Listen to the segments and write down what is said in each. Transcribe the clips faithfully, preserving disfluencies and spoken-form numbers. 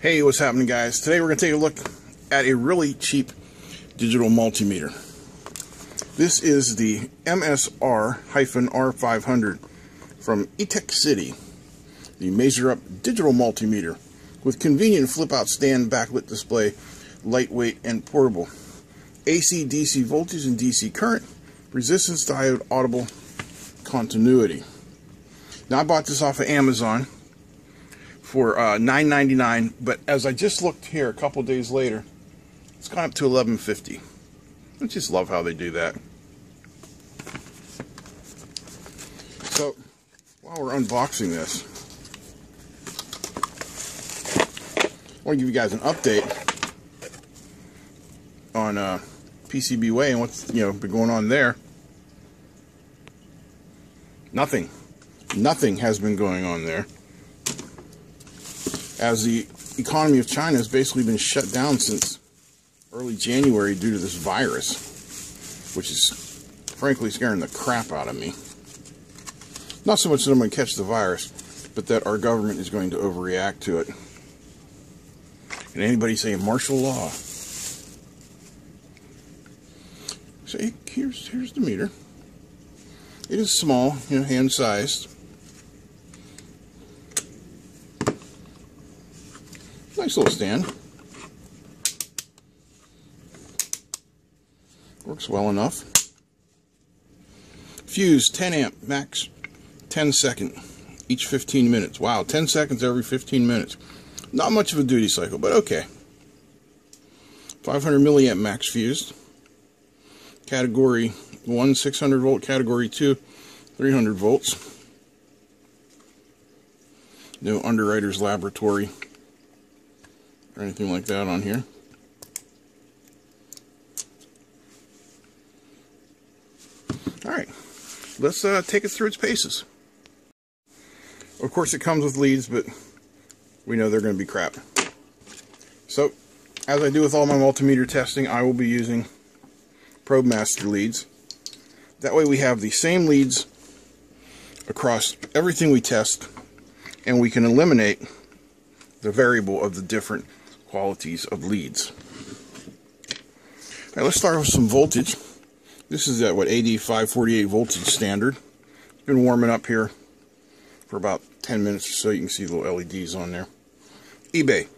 Hey, what's happening, guys? Today we're going to take a look at a really cheap digital multimeter. This is the M S R R five hundred from Etekcity, the MeasureUp digital multimeter with convenient flip-out stand, backlit display, lightweight and portable. A C D C voltage and D C current, resistance, diode, audible, continuity. Now, I bought this off of Amazon for uh, nine ninety-nine, but as I just looked here a couple days later, it's gone up to eleven fifty. I just love how they do that. So while we're unboxing this, I want to give you guys an update on uh, PCBWay and what's you know been going on there. Nothing, nothing has been going on there, as the economy of China has basically been shut down since early January due to this virus, which is frankly scaring the crap out of me. Not so much that I'm going to catch the virus, but that our government is going to overreact to it. And anybody saying martial law. So here's, here's the meter. It is small, you know, hand-sized. Nice little stand. Works well enough. Fuse ten amp max, ten second each fifteen minutes. Wow, ten seconds every fifteen minutes. Not much of a duty cycle, but okay. five hundred milliamp max fused. Category one, six hundred volt. Category two, three hundred volts. No Underwriters Laboratory or anything like that on here. Alright, let's uh, take it through its paces. Of course, it comes with leads, but we know they're going to be crap. So, as I do with all my multimeter testing, I will be using ProbeMaster leads. That way we have the same leads across everything we test, and we can eliminate the variable of the different qualities of leads. All right, let's start with some voltage. This is at what, A D five forty-eight voltage standard. It's been warming up here for about ten minutes or so. You can see little L E Ds on there. eBay.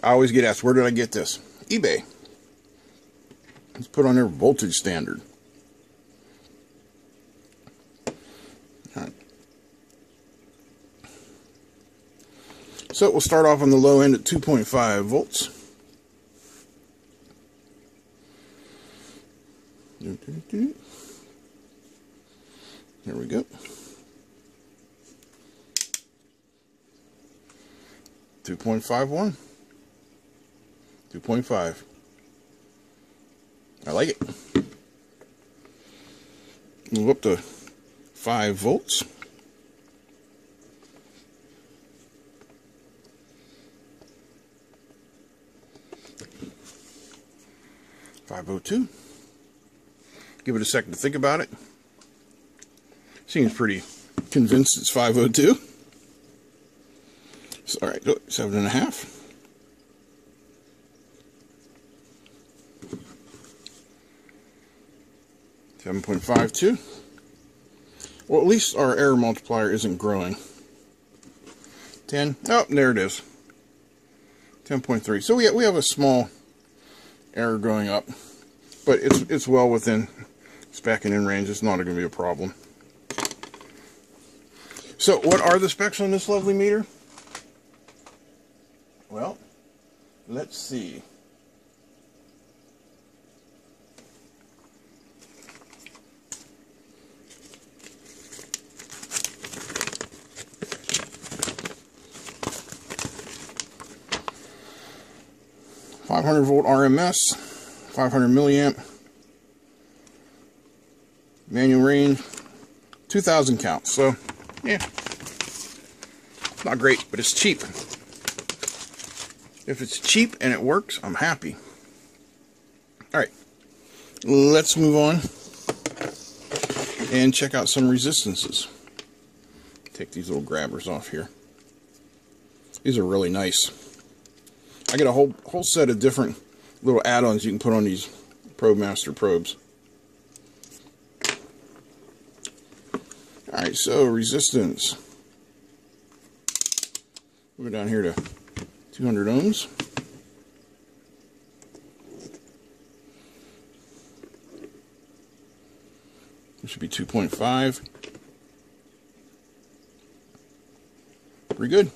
I always get asked, where did I get this? eBay. Let's put on there voltage standard. All right. So we'll start off on the low end at two point five volts. There we go. two point five one. two point five. I like it. Move up to five volts. five oh two. Give it a second to think about it. Seems pretty convinced it's five oh two. So, all right, seven and a half. seven point five two. Well, at least our error multiplier isn't growing. ten. Oh, there it is. ten point three. So we have, we have a small error going up, but it's it's well within spec and in range. It's not going to be a problem. So what are the specs on this lovely meter? Well, let's see. five hundred volt R M S, five hundred milliamp, manual range, two thousand counts. So, yeah, not great, but it's cheap. If it's cheap and it works, I'm happy. All right, let's move on and check out some resistances. Take these little grabbers off here. These are really nice. I got a whole whole set of different little add-ons you can put on these ProbeMaster probes. Alright, so resistance. We'll go down here to two hundred ohms. This should be two point five. Pretty good.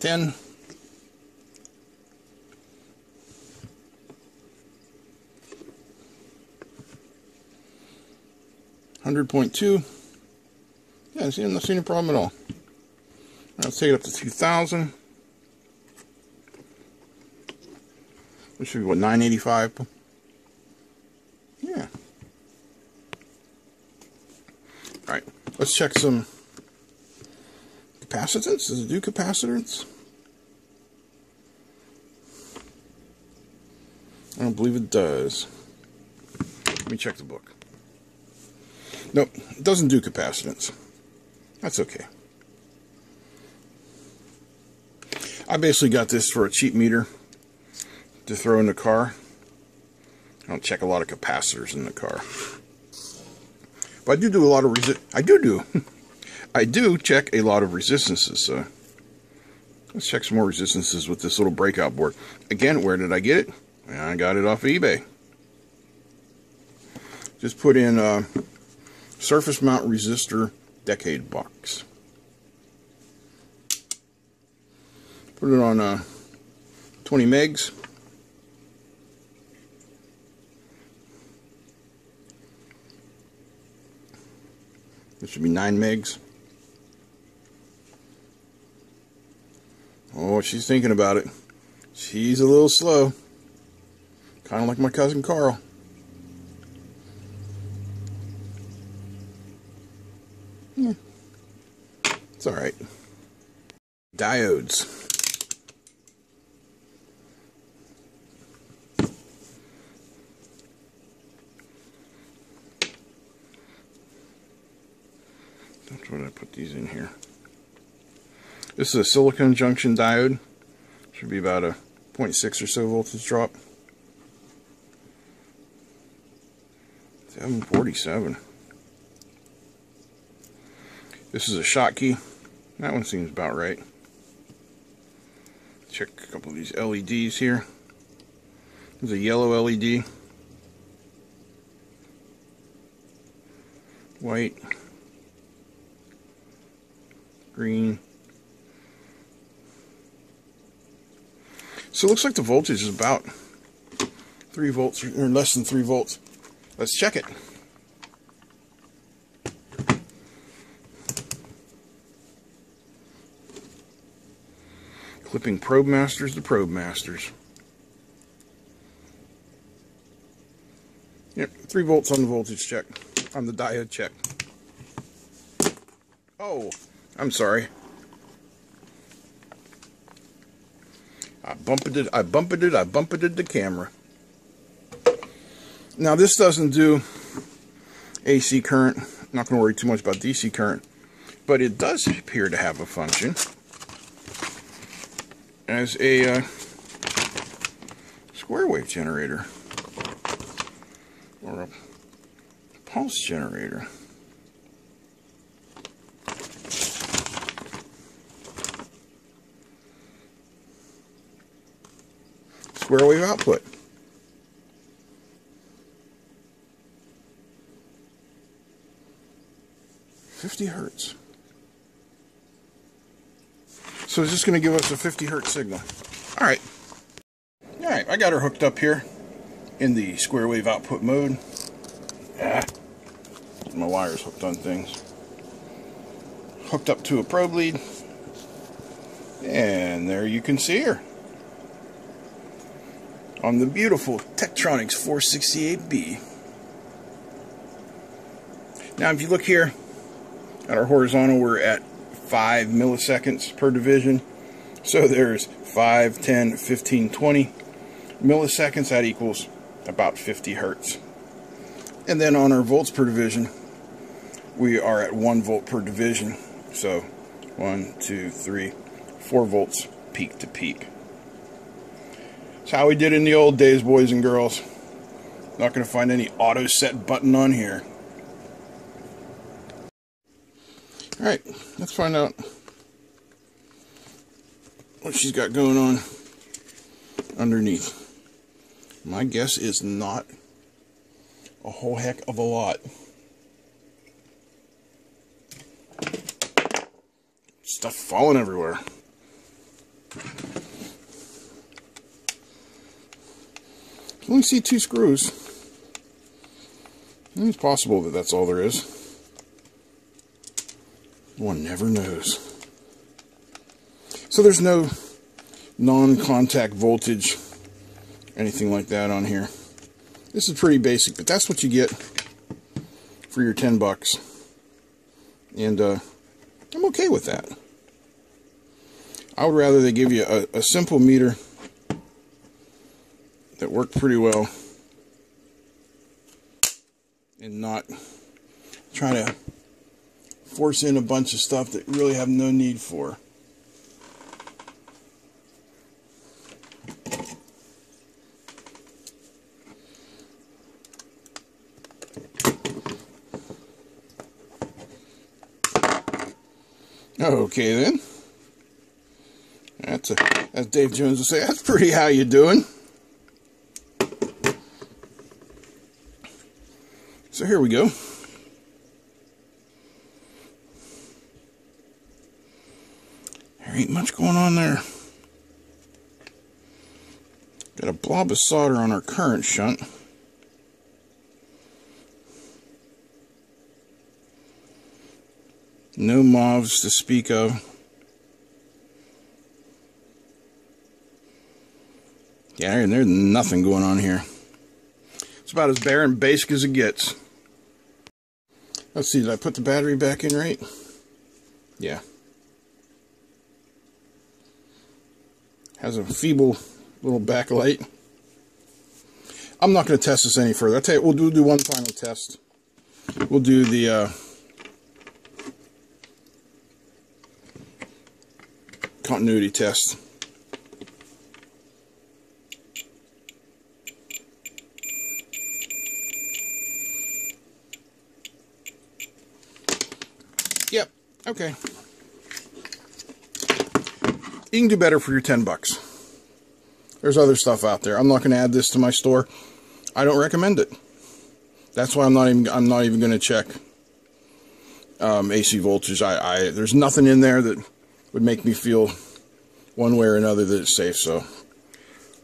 ten. one hundred point two. Yeah, see, I'm not seeing a problem at all. I'll take it up to two thousand. This should be, what, nine eighty-five? Yeah. Alright, let's check some capacitance. Does it do capacitance? I don't believe it does. Let me check the book. Nope, it doesn't do capacitance. That's okay. I basically got this for a cheap meter to throw in the car. I don't check a lot of capacitors in the car. But I do do a lot of resi- I do do. I do check a lot of resistances. So let's check some more resistances with this little breakout board. Again, where did I get it? I got it off of eBay. Just put in uh, surface mount resistor decade box. Put it on uh, twenty megs. This should be nine megs. Oh, she's thinking about it. She's a little slow. Kind of like my cousin Carl. Yeah. It's alright. Diodes. That's what I put these in here. This is a silicon junction diode. Should be about a zero point six or so voltage drop. seven forty-seven. This is a Schottky. That one seems about right. Check a couple of these L E Ds here. There's a yellow L E D. White. Green. So it looks like the voltage is about three volts or less than three volts. Let's check it. Clipping ProbeMasters to ProbeMasters. Yep, three volts on the voltage check, on the diode check. Oh, I'm sorry. I bumped it, I bumped it, I bumped it the camera. Now this doesn't do A C current. I'm not going to worry too much about D C current, but it does appear to have a function as a uh, square wave generator or a pulse generator. Square wave output. fifty hertz. So it's just going to give us a fifty hertz signal. Alright. Alright, I got her hooked up here in the square wave output mode. Ah, my wires hooked on things. Hooked up to a probe lead. And there you can see her. On the beautiful Tektronix four sixty-eight B. Now if you look here, at our horizontal, we're at five milliseconds per division. So there's five, ten, fifteen, twenty milliseconds. That equals about fifty hertz. And then on our volts per division, we are at one volt per division. So one, two, three, four volts peak to peak. That's how we did in the old days, boys and girls. Not going to find any auto set button on here. Alright, let's find out what she's got going on underneath. My guess is not a whole heck of a lot. Stuff falling everywhere. I only see two screws. It's possible that that's all there is. One never knows. So there's no non-contact voltage, anything like that on here. This is pretty basic, but that's what you get for your ten bucks. And uh, I'm okay with that. I would rather they give you a, a simple meter that worked pretty well and not try to force in a bunch of stuff that really have no need for. Okay then, that's a, as Dave Jones would say, that's pretty how you doing. So here we go. There ain't much going on there. Got a blob of solder on our current shunt. No M O Vs to speak of. Yeah, there's nothing going on here. It's about as bare and basic as it gets. Let's see, did I put the battery back in right? Yeah. Has a feeble little backlight. I'm not going to test this any further. I'll tell you, we'll do, do one final test. We'll do the uh, continuity test. Yep, okay. You can do better for your ten bucks. There's other stuff out there. I'm not going to add this to my store. I don't recommend it. That's why I'm not even I'm not even going to check um, A C voltage. I, I there's nothing in there that would make me feel one way or another that it's safe. So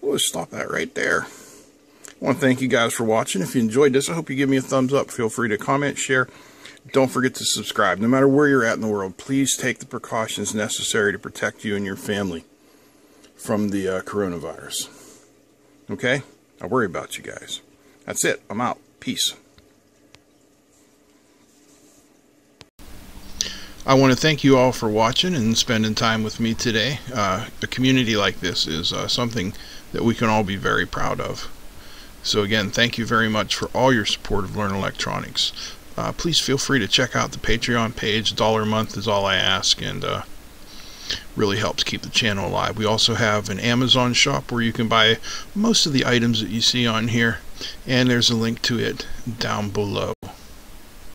we'll just stop that right there. I want to thank you guys for watching. If you enjoyed this, I hope you give me a thumbs up. Feel free to comment, share. Don't forget to subscribe. No matter where you're at in the world, please take the precautions necessary to protect you and your family from the uh, coronavirus. Okay? I worry about you guys. That's it. I'm out. Peace. I want to thank you all for watching and spending time with me today. Uh, a community like this is uh, something that we can all be very proud of. So again, thank you very much for all your support of Learn Electronics. Uh, please feel free to check out the Patreon page. Dollar a month is all I ask, and uh, really helps keep the channel alive. We also have an Amazon shop where you can buy most of the items that you see on here, and there's a link to it down below.